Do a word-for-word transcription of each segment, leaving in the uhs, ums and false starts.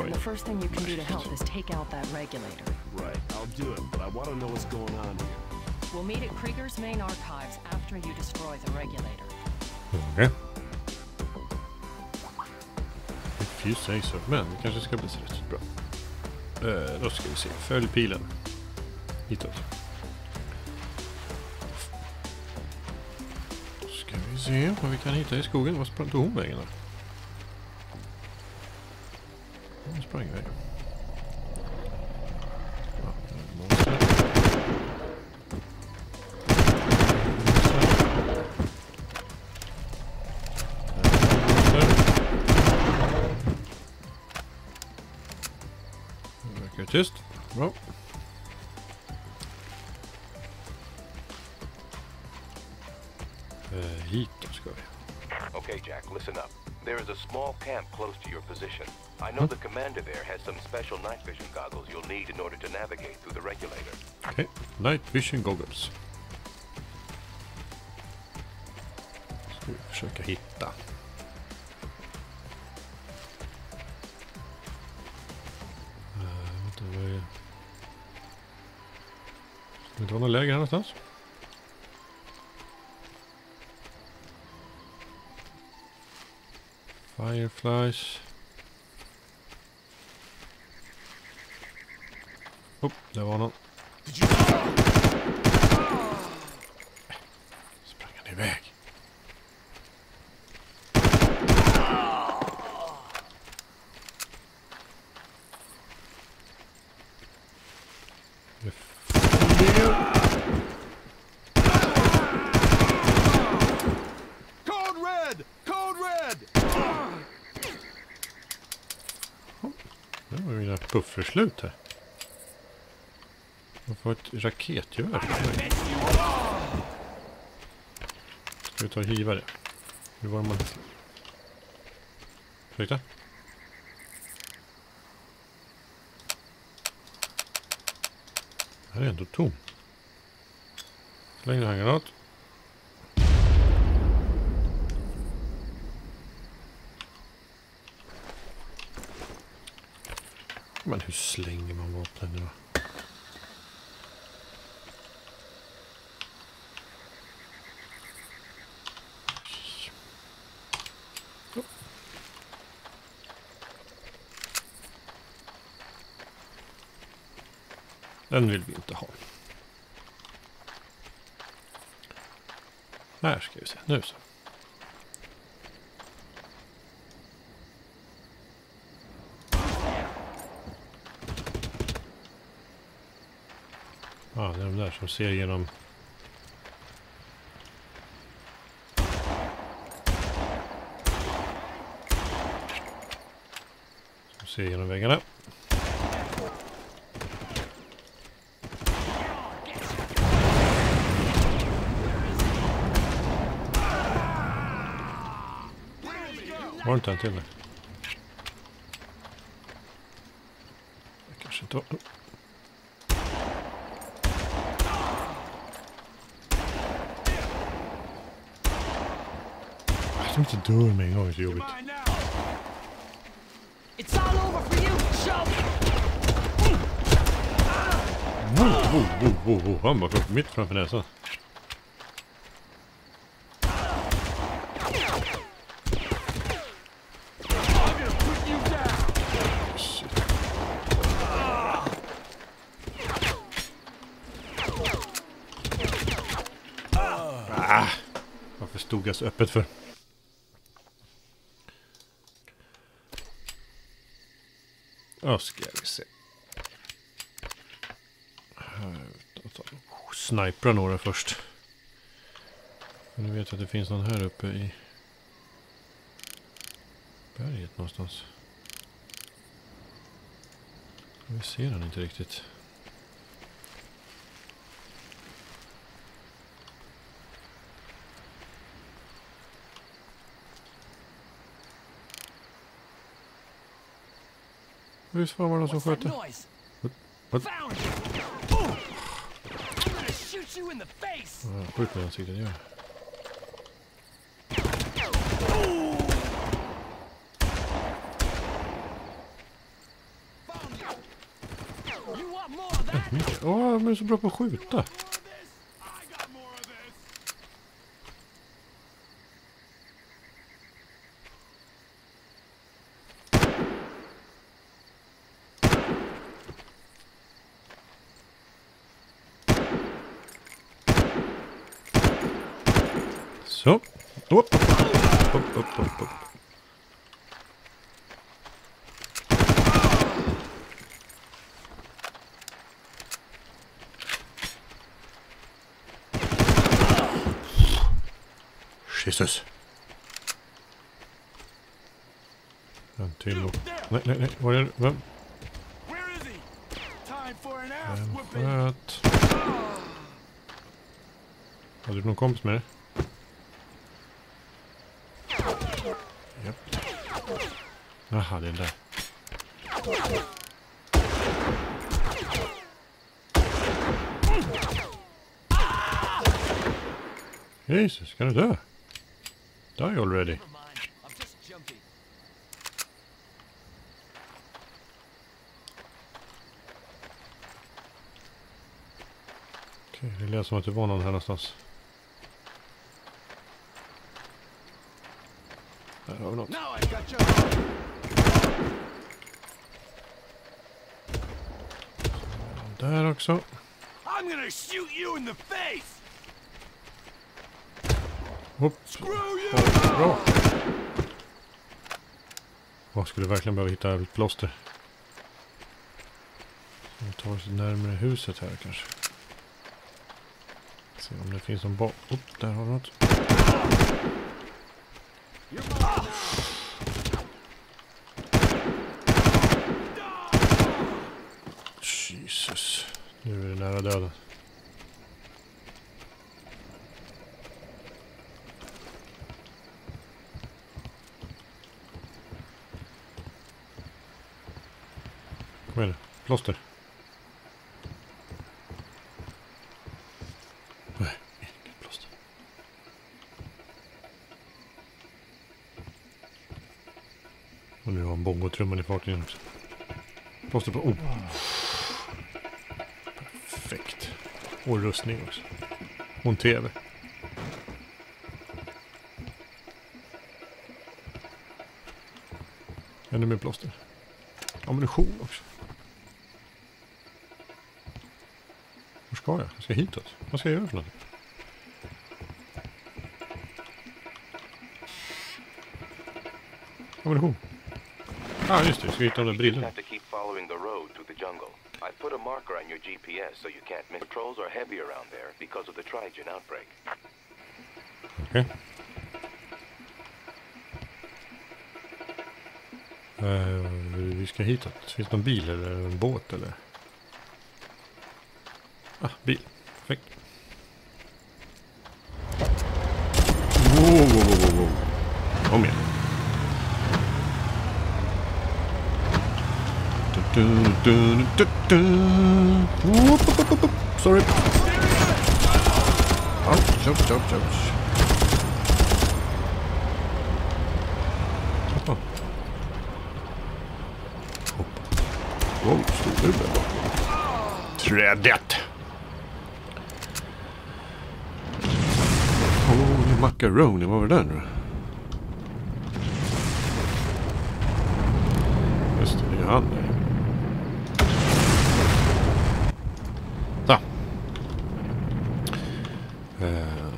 The first thing you can do to help is take out that regulator. Right, I'll do it, but I want to know what's going on here. We'll meet at Krieger's main archives after you destroy the regulator. Okay. If you say so. Men, det kanske ska bli riktigt bra. Uh, då ska vi se. Följ pilen. Hitåt. Då ska vi se vad vi kan hitta i skogen. Vad sprang hon vägen då? Hon sprang iväg. Ja, monster. Monster. Det verkar tyst. Bra. Eh, hit ska vi. Okay, Jack, listen up. There is a small camp close to your position. I know the commander there has some special night vision goggles you'll need in order to navigate through the regulator. Okay, night vision goggles. Ska vi försöka hitta. Uh, vänta, vad är... Ska det vara något läger här någonstans? Fireflies. Oh, där var någon. Sprang han iväg. Code red! Code red! Oh, det var mina pufferslut här. Jag får ett raketgevär. Ska vi ta och hiva det? Hur var det man... Ursäkta? Det här är ändå tom. Släng den här granat. Men hur slänger man vapnen nu då? Den vill vi inte ha. Här ska vi se. Nu så. Ja, det är de där som ser genom... Som ser genom väggarna. Var inte en till det? Jag kanske inte var... Jag tror inte dör med en gång, det är så jobbigt. Wow, wow, wow, wow, wow. Han bara klart mitt framför näsan. Stod jag så öppet för. Då ska vi se. Snipra några först. Nu vet jag att det finns någon här uppe i berget någonstans. Vi ser den inte riktigt. Please follow us over there. What? Found you. Oh. I'm gonna shoot you in the face. Ah, goed dat hij dat ja. Oh, mensen blijven goeie ta. Zo. Hop. Hop, hop, hop, hop. Jesus. En Tilo. Nee, nee, nee. Waar is hij? Wat? Had ik nog komt mee? Ja. Aha, den daar. Jesus, kan het daar? Die already. I'm just jumping. Okej, det lät som att det var någon här någonstans. Där har vi något. Där också. I'm gonna shoot you in the face. Hopp. Oh, bra. Jag skulle verkligen behöva hitta ett plåster. Vi tar oss närmare huset här kanske. Se om det finns någon bak. Upp, där har vi något. Jesus. Nu är det nära döden. Kom plåster. Nej, inget plåster. Och nu har han bongotrumman i farten också. Plåster på... Oh. Perfekt. Och rustning också. Och en tv. Ännu mer plåster. Ammunition också. Var jag? Jag ska hitåt. Vad ska jag göra för något? Ammunition. Ah, just det. Jag ska hitta de brillorna. You have to keep following the road through the jungle. I put a marker on your G P S so you can't miss. Patrols are heavy around there because of the Trigen outbreak. Okej. Eh, vi ska hitåt. Finns det någon bil eller en båt eller? Ah, bil. Perfekt. Wow, wow, wow, wow. Kom igen. Du, du, du, du, du. Woop, woop, woop, woop. Sorry. Ouch, ouch, ouch, ouch. Hoppa. Hoppa. Wow, stort huvud. Trädet. Macaroni, vad var det där nu? Just det, det är han där. Så. Eh,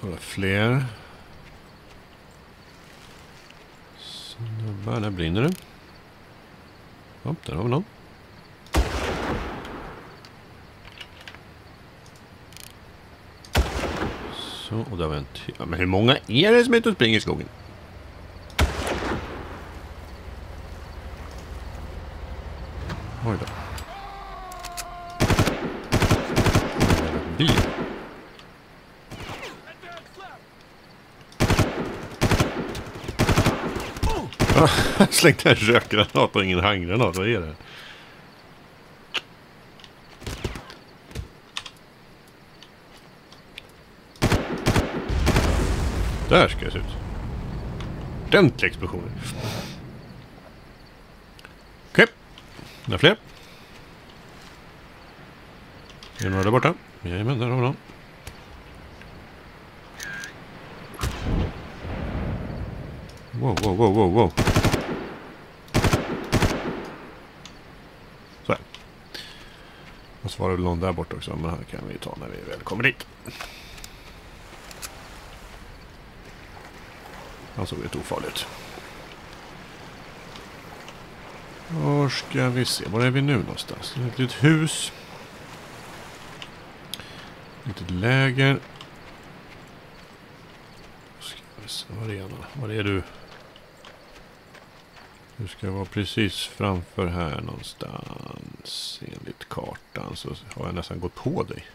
några fler. Snubbar, där brinner det. Ja, där har vi någon. Och där var en t- ja, men hur många är det som inte springer i skogen? Oj då. Bil. Slängde en rökgranat och ingen handgranat, vad är det? Där ska det se ut. Ordentliga explosioner. Okej. Några fler? Är det några där borta? Jajamän, där har vi någon. Wow, wow, wow, wow, wow. Så här. Och så var det någon där borta också. Men här kan vi ta när vi väl kommer dit. Han såg ett ofarligt. Var ska vi se? Var är vi nu någonstans? Det är ett hus. Ett läger. Ska vi se. Var är han? Var är du? Du ska vara precis framför här någonstans. Enligt kartan så har jag nästan gått på dig.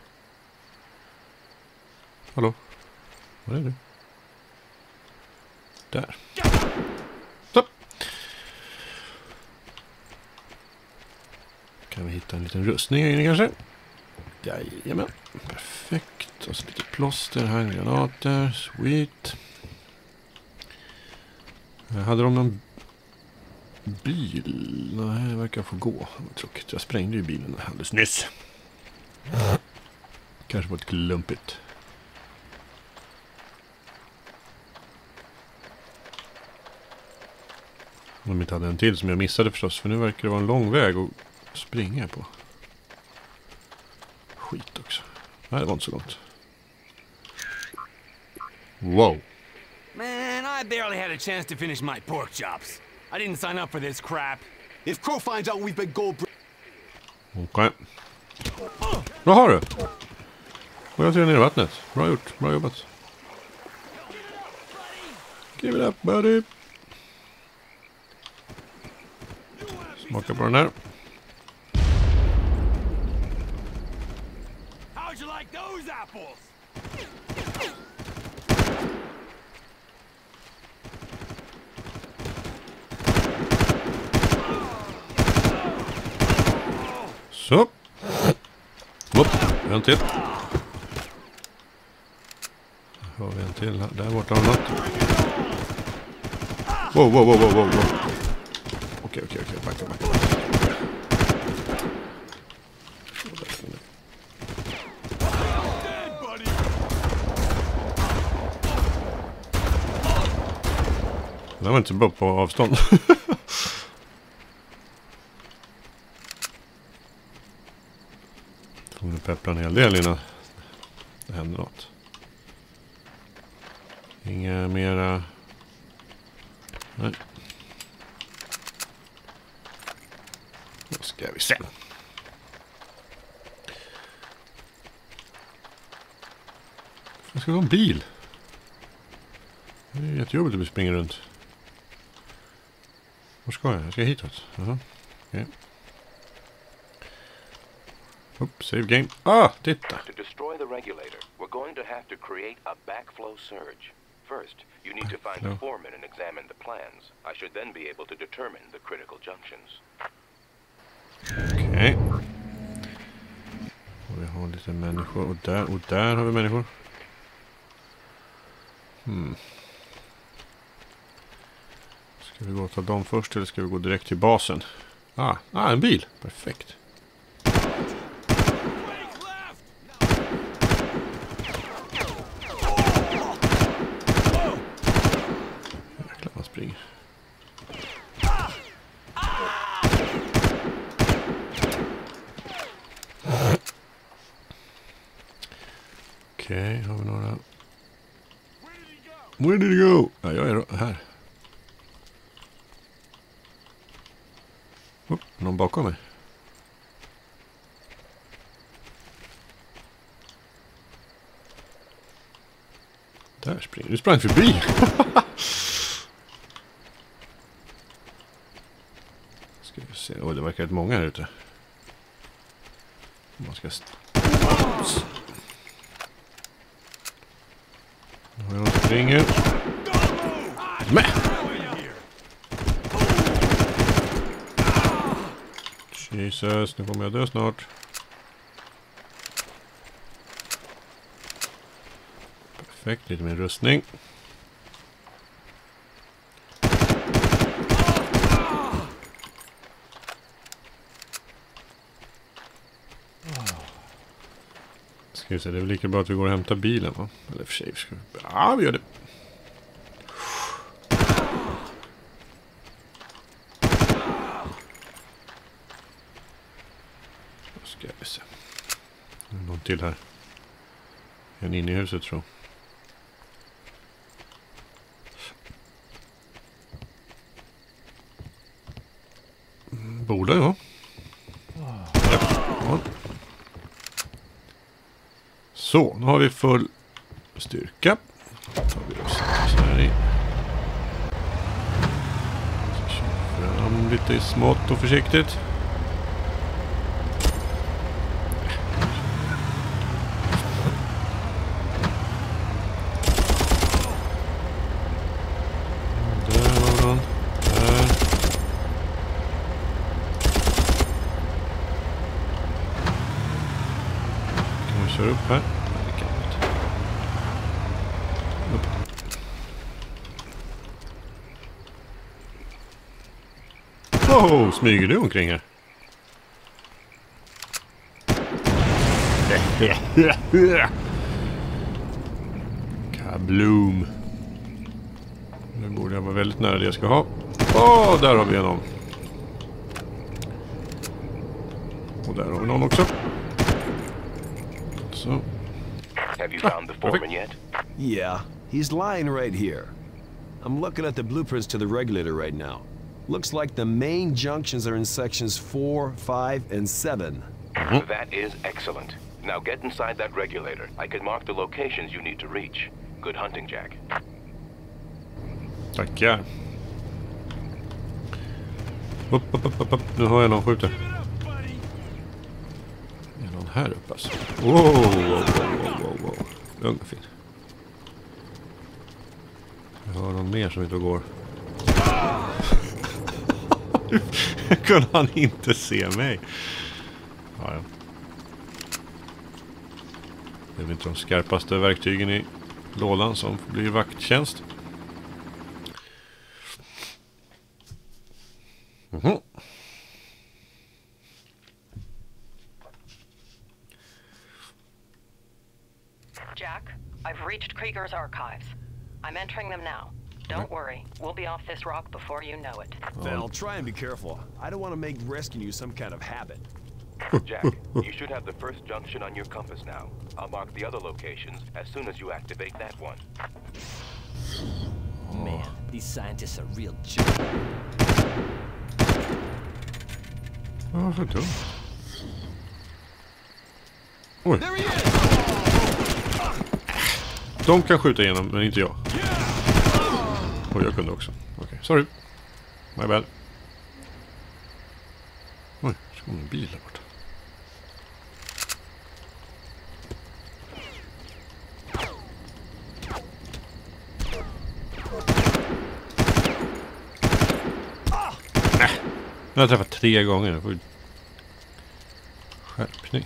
Hallå? Var är du? Där. Så. Kan vi hitta en liten rustning här inne kanske? Jajamän. Perfekt. Och så lite plåster här. Granater. Sweet. Hade de någon bil? Nej, det verkar få gå. Vad tråkigt. Jag sprängde ju bilen alldeles nyss. Kanske var ett klumpigt. Om jag inte hade en till som jag missade förstås. För nu verkar det vara en lång väg att springa på. Skit också. Nej, det var inte så långt. Wow. Man, I barely had a chance to finish my pork chops. I didn't sign up for this crap. If Crowe finds out we've been gold... Okej. Vad har du? Och jag ser ner i vattnet. Bra gjort. Bra jobbat. Give it up, buddy. Smaka på den här. Så. Hopp, en till. Här har vi en till. Där borta har vi något. Wow, wow, wow, wow, wow. Okej, okej, okej. Backa, backa. Det var inte så bra på avstånd. Kommer du peppra en hel del innan det händer något. Inga mera... Nej. Då ska vi se. Det ska vara en bil. Det är jättejobbigt att vi springer runt. Var ska jag? Jag ska hitåt. Jaha. Okej. Okay. Oops, save game. Ah, titta. To destroy the regulator, we're going to have to create a backflow surge. First, you need to find the foreman and examine the plans. I should then be able to determine the critical junctions. Okej. Okay. Och vi har lite människor. Och där, och där har vi människor. Hmm. Ska vi gå och ta dem först eller ska vi gå direkt till basen? Ah, ah en bil. Perfekt. Jäklar, man springer. Okej, okay, har vi några... Where did you go? Ja, jag är här. Upp, någon bakom mig. Där springer du. Sprang förbi. Ska vi se. Åh, oh, det verkar rätt många här ute. Man ska... Nu har jag någon som springer. Med! Jesus, nu kommer jag dö snart. Perfekt, lite mer rustning. Ska vi se, det är väl lika bra att vi går och hämtar bilen, va? Eller för sig, ska vi... Ja, vi gör det. Ska vi se. Det är någon till här. En inne i huset, tror jag. Borde jag. Ja. Så, nu har vi full styrka. Då tar vi oss så här in. Så kör fram lite smått och försiktigt. Oh, smyger du omkring här? Kabloom. Nu borde jag vara väldigt nära det jag ska ha. Åh, oh, där har vi en om. Och där har vi någon också. So. Have you found the foreman yet? Yeah, he's lying right here. I'm looking at the blueprints to the regulator right now. Looks like the main junctions are in sections four, five, and seven. Mm-hmm. That is excellent. Now get inside that regulator. I can mark the locations you need to reach. Good hunting, Jack. Tack, ja. Upp, upp, upp, upp, upp. Nu har jag någon skjuter. Det är någon här uppe alltså. Wow, wow, wow, wow, wow. Lugn och fin. Jag har någon mer som inte går. Kunde han inte se mig? Ja, ja. Det är väl inte de skarpaste verktygen i lådan som blir vakttjänst. Mm-hmm. Jack, I've reached Krieger's archives. I'm entering them now. Don't worry, we'll be off this rock before you know it. Then I'll try and be careful. I don't want to make rescuing you some kind of habit. Jack, you should have the first junction on your compass now. I'll mark the other locations as soon as you activate that one. Man, these scientists are real jerks. Oh, I do. Oj. De kan skjuta igenom, men inte jag. Och jag kunde också. Okej, okay, sorry. My bad. Oj, så kommer en bil där borta. Ah! Nej, nu har jag träffat tre gånger. Jag får ju... Skärpning.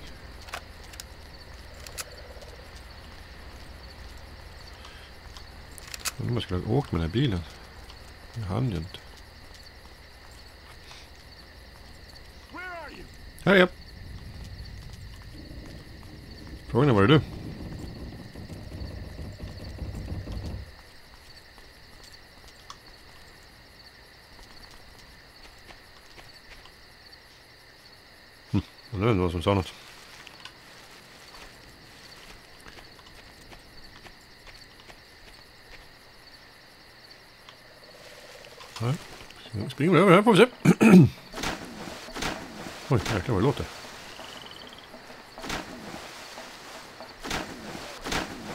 Man skulle ha åkt med den här bilen. Jag hann ju inte. Här är jag. Frågan är, var är du? Hm, jag vet inte vad som sa något. Jag springer över här, får vi se. Oj, jäklar vad det låter.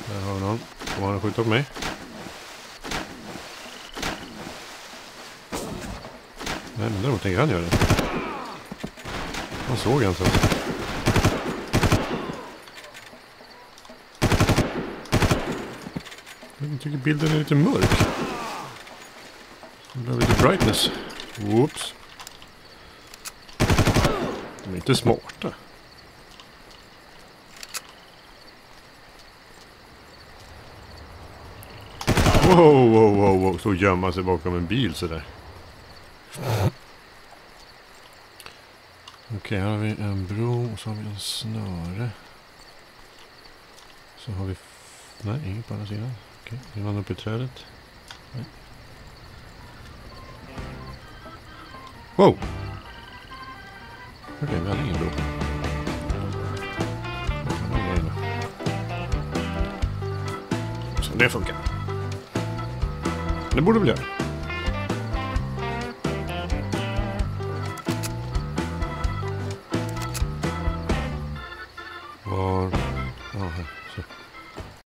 Där har vi någon. Kommer han att skjuta på mig? Nej, men däremot tänker han göra det. Han såg han så. Jag tycker bilden är lite mörk. Lite brightness. Whoops. De är inte smarta. Wow, wow, wow, wow. Så gömma sig bakom en bil sådär. Okej, okay, här har vi en bro och så har vi en snöre. Så har vi... Nej, ingen på andra sidan. Okej, okay, vi vandrar upp i trädet. Nej. Wow! Okej, okay, vi hade ingen bro. Så det funkar. Det borde bli det.